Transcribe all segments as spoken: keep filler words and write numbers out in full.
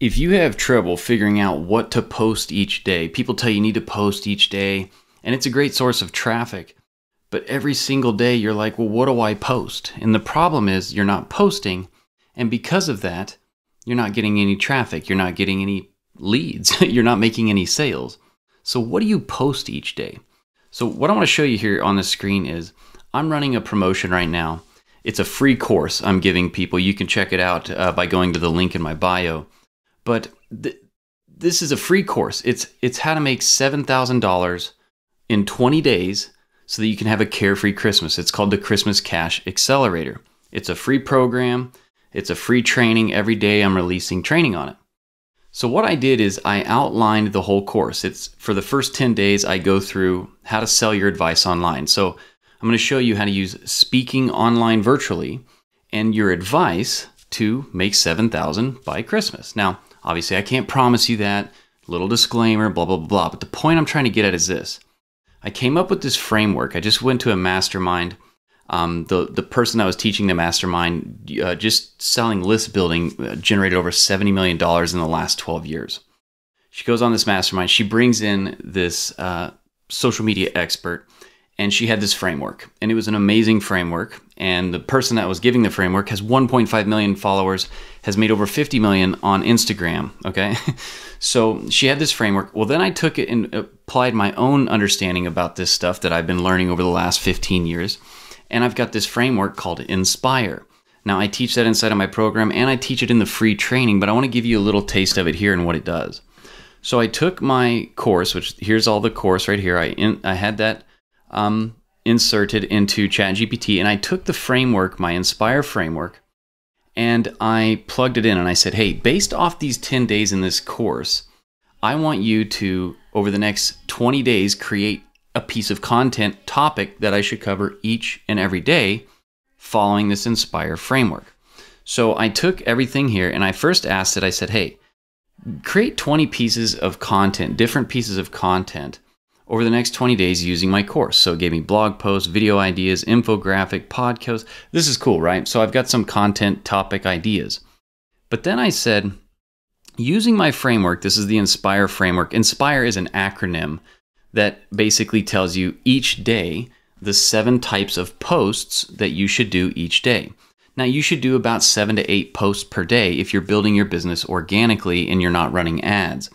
If you have trouble figuring out what to post each day, people tell you, you need to post each day, and it's a great source of traffic, but every single day you're like, well, what do I post? And the problem is you're not posting, and because of that, you're not getting any traffic, you're not getting any leads, you're not making any sales. So what do you post each day? So what I want to show you here on the screen is I'm running a promotion right now. It's a free course I'm giving people. You can check it out uh, by going to the link in my bio. But th this is a free course. It's, it's how to make seven thousand dollars in twenty days so that you can have a carefree Christmas. It's called the Christmas Cash Accelerator. It's a free program. It's a free training. Every day I'm releasing training on it. So what I did is I outlined the whole course. It's for the first ten days I go through how to sell your advice online. So I'm going to show you how to use speaking online virtually and your advice to make seven thousand by Christmas. Now, obviously I can't promise you that, little disclaimer, blah, blah, blah. But the point I'm trying to get at is this. I came up with this framework. I just went to a mastermind. Um, the, the person I was teaching the mastermind, uh, just selling list building, uh, generated over seventy million dollars in the last twelve years. She goes on this mastermind. She brings in this uh, social media expert, and she had this framework, and it was an amazing framework. And the person that was giving the framework has one point five million followers, has made over fifty million on Instagram. Okay. So she had this framework. Well, then I took it and applied my own understanding about this stuff that I've been learning over the last fifteen years. And I've got this framework called INSPIRE. Now I teach that inside of my program, and I teach it in the free training, but I want to give you a little taste of it here and what it does. So I took my course, which here's all the course right here. I, in, I had that, um, inserted into ChatGPT, and I took the framework, my INSPIRE framework, and I plugged it in, and I said, hey, based off these ten days in this course, I want you to, over the next twenty days, create a piece of content topic that I should cover each and every day following this INSPIRE framework. So I took everything here, and I first asked it, I said, hey, create twenty pieces of content, different pieces of content over the next twenty days using my course. So it gave me blog posts, video ideas, infographic, podcasts. This is cool, right? So I've got some content topic ideas. But then I said, using my framework, this is the INSPIRE framework. INSPIRE is an acronym that basically tells you each day the seven types of posts that you should do each day. Now you should do about seven to eight posts per day if you're building your business organically and you're not running ads.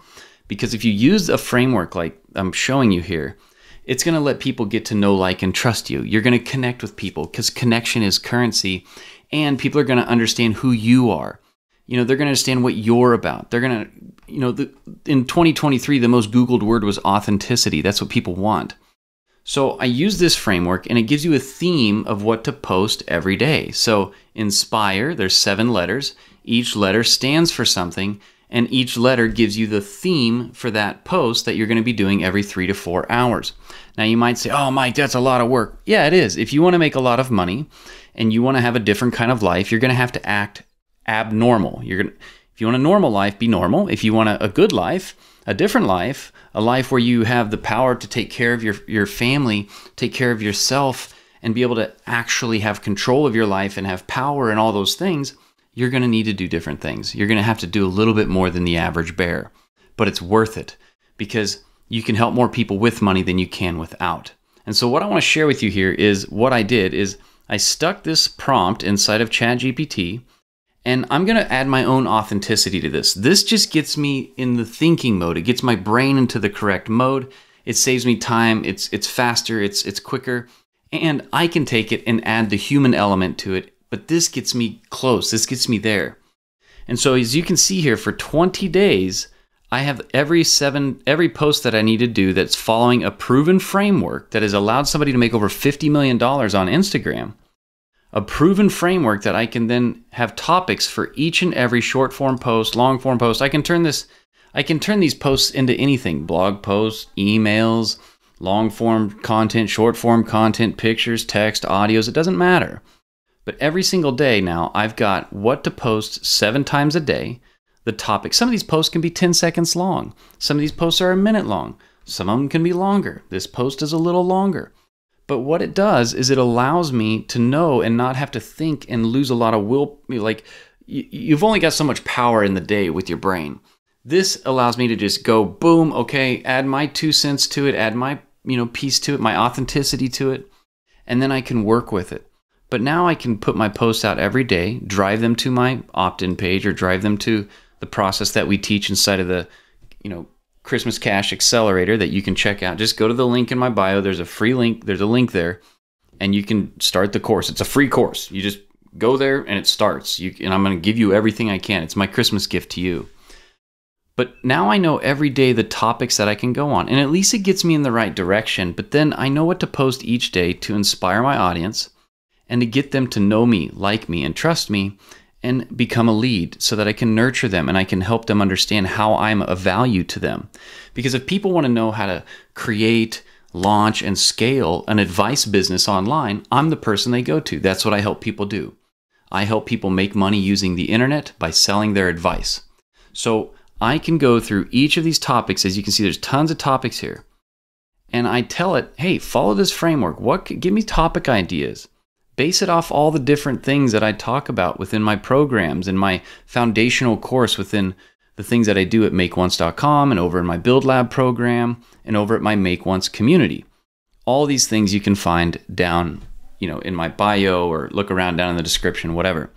Because if you use a framework like I'm showing you here, it's going to let people get to know, like, and trust you. You're going to connect with people because connection is currency, and people are going to understand who you are. You know, they're going to understand what you're about. They're going to, you know, the, in twenty twenty-three, the most Googled word was authenticity. That's what people want. So I use this framework, and it gives you a theme of what to post every day. So INSPIRE, there's seven letters. Each letter stands for something. And each letter gives you the theme for that post that you're going to be doing every three to four hours. Now you might say, oh, Mike, that's a lot of work. Yeah, it is. If you want to make a lot of money and you want to have a different kind of life, you're going to have to act abnormal. You're going to, if you want a normal life, be normal. If you want a, a good life, a different life, a life where you have the power to take care of your, your family, take care of yourself, and be able to actually have control of your life and have power and all those things, you're going to need to do different things. You're going to have to do a little bit more than the average bear, but it's worth it because you can help more people with money than you can without. And so what I want to share with you here is what I did is I stuck this prompt inside of ChatGPT, and I'm going to add my own authenticity to this. This just gets me in the thinking mode. It gets my brain into the correct mode. It saves me time. It's, it's faster. It's, it's quicker. And I can take it and add the human element to it. But this gets me close. This gets me there. And so as you can see here, for twenty days, I have every seven, every post that I need to do that's following a proven framework that has allowed somebody to make over fifty million dollars on Instagram, a proven framework that I can then have topics for each and every short form post, long form post. I can turn this, I can turn these posts into anything, blog posts, emails, long form content, short form content, pictures, text, audios, it doesn't matter. But every single day now, I've got what to post seven times a day, the topic. Some of these posts can be ten seconds long. Some of these posts are a minute long. Some of them can be longer. This post is a little longer. But what it does is it allows me to know and not have to think and lose a lot of will, like you've only got so much power in the day with your brain. This allows me to just go, boom, okay, add my two cents to it, add my, you know, piece to it, my authenticity to it, and then I can work with it. But now I can put my posts out every day, drive them to my opt-in page or drive them to the process that we teach inside of the, you know, Christmas Cash Accelerator that you can check out. Just go to the link in my bio. There's a free link. There's a link there, and you can start the course. It's a free course. You just go there and it starts. You, and I'm going to give you everything I can. It's my Christmas gift to you. But now I know every day the topics that I can go on, and at least it gets me in the right direction, but then I know what to post each day to inspire my audience and to get them to know me, like me, and trust me, and become a lead so that I can nurture them and I can help them understand how I'm of value to them. Because if people want to know how to create, launch, and scale an advice business online, I'm the person they go to. That's what I help people do. I help people make money using the internet by selling their advice. So I can go through each of these topics. As you can see, there's tons of topics here. And I tell it, hey, follow this framework. What? Give me topic ideas. Base it off all the different things that I talk about within my programs and my foundational course within the things that I do at make once dot com and over in my Build Lab program and over at my Make Once community. All these things you can find down, you know, in my bio or look around down in the description, whatever.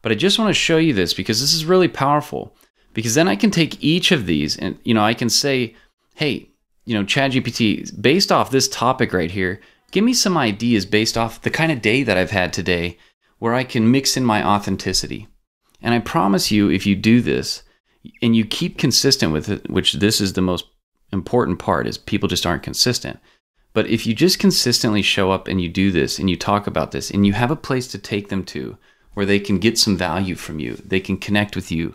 But I just want to show you this because this is really powerful. Because then I can take each of these and, you know, I can say, hey, you know, ChatGPT, based off this topic right here, give me some ideas based off the kind of day that I've had today where I can mix in my authenticity. And I promise you, if you do this and you keep consistent with it, which this is the most important part, is people just aren't consistent. But if you just consistently show up and you do this and you talk about this and you have a place to take them to where they can get some value from you, they can connect with you,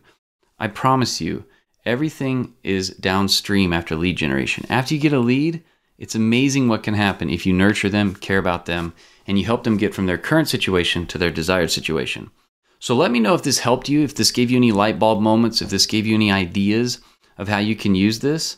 I promise you, everything is downstream after lead generation. After you get a lead, it's amazing what can happen if you nurture them, care about them, and you help them get from their current situation to their desired situation. So let me know if this helped you, if this gave you any light bulb moments, if this gave you any ideas of how you can use this.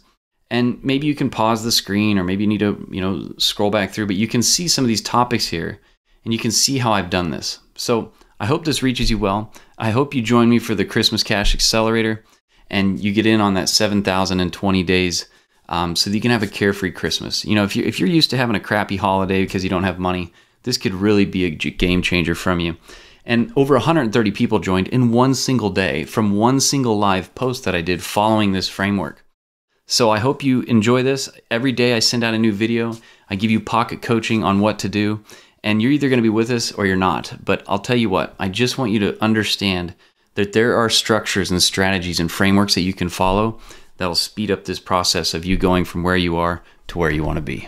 And maybe you can pause the screen or maybe you need to, you know, scroll back through, but you can see some of these topics here and you can see how I've done this. So I hope this reaches you well. I hope you join me for the Christmas Cash Accelerator and you get in on that seven thousand twenty days um, so that you can have a carefree Christmas. You know, if, you, if you're used to having a crappy holiday because you don't have money, this could really be a game changer from you. And over one hundred thirty people joined in one single day from one single live post that I did following this framework. So I hope you enjoy this. Every day I send out a new video. I give you pocket coaching on what to do. And you're either going to be with us or you're not. But I'll tell you what, I just want you to understand that there are structures and strategies and frameworks that you can follow that'll speed up this process of you going from where you are to where you want to be.